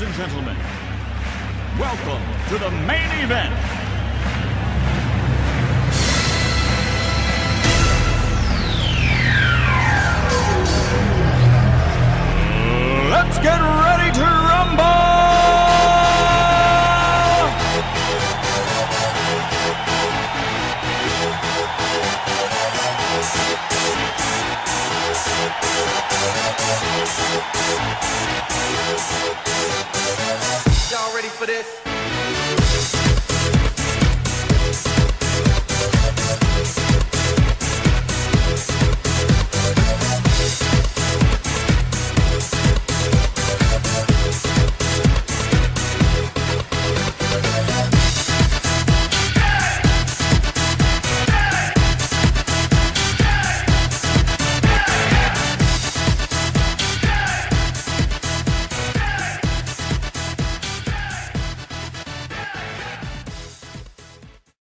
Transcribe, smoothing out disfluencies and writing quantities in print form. Ladies and gentlemen, welcome to the main event. Let's get ready to rumble! Y'all ready for this?